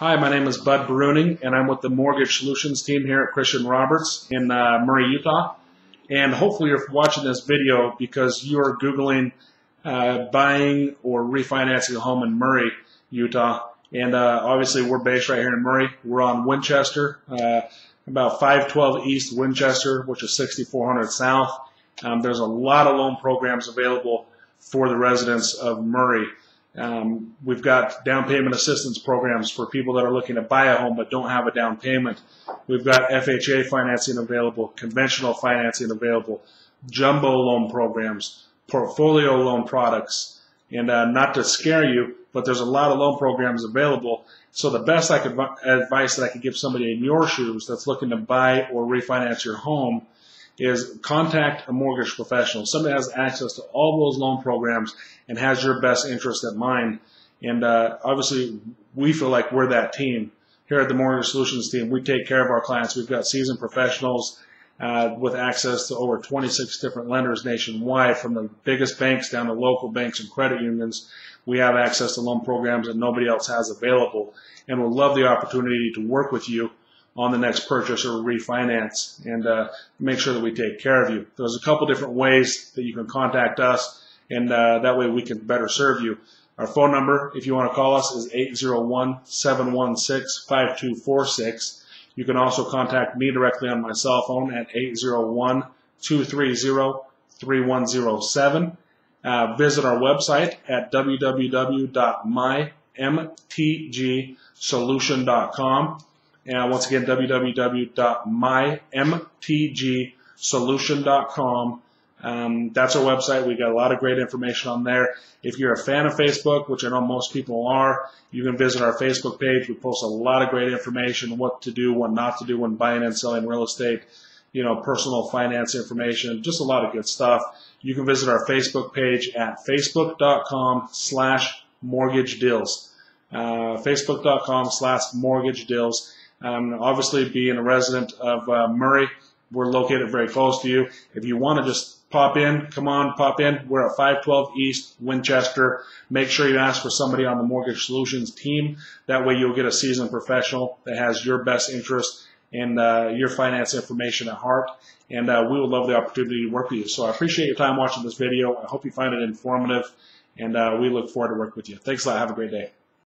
Hi, my name is Bud Bruening, and I'm with the Mortgage Solutions Team here at Christian Roberts in Murray, Utah. And hopefully you're watching this video because you're Googling buying or refinancing a home in Murray, Utah. And obviously we're based right here in Murray. We're on Winchester, about 512 East Winchester, which is 6400 South. There's a lot of loan programs available for the residents of Murray. We've got down payment assistance programs for people that are looking to buy a home but don't have a down payment. We've got FHA financing available, conventional financing available, jumbo loan programs, portfolio loan products, and not to scare you, but there's a lot of loan programs available. So the best advice that I could give somebody in your shoes that's looking to buy or refinance your home is contact a mortgage professional, somebody that has access to all those loan programs and has your best interest in mind. And obviously, we feel like we're that team. Here at the Mortgage Solutions Team, we take care of our clients. We've got seasoned professionals with access to over 26 different lenders nationwide, from the biggest banks down to local banks and credit unions. We have access to loan programs that nobody else has available, and we'll love the opportunity to work with you on the next purchase or refinance, and make sure that we take care of you. There's a couple different ways that you can contact us, and that way we can better serve you. Our phone number, if you want to call us, is 801-716-5246. You can also contact me directly on my cell phone at 801-230-3107. Visit our website at www.mymtgsolution.com. And once again, www.mymtgsolution.com. That's our website. We got a lot of great information on there. If you're a fan of Facebook, which I know most people are, you can visit our Facebook page. We post a lot of great information, what to do, what not to do when buying and selling real estate, you know, personal finance information, just a lot of good stuff. You can visit our Facebook page at facebook.com/mortgagedeals. Facebook.com/mortgagedeals. Obviously, being a resident of Murray, we're located very close to you. If you want to just pop in, come on, pop in. We're at 512 East Winchester. Make sure you ask for somebody on the Mortgage Solutions Team. That way you'll get a seasoned professional that has your best interest and your finance information at heart. And we would love the opportunity to work with you. So I appreciate your time watching this video. I hope you find it informative, and we look forward to working with you. Thanks a lot. Have a great day.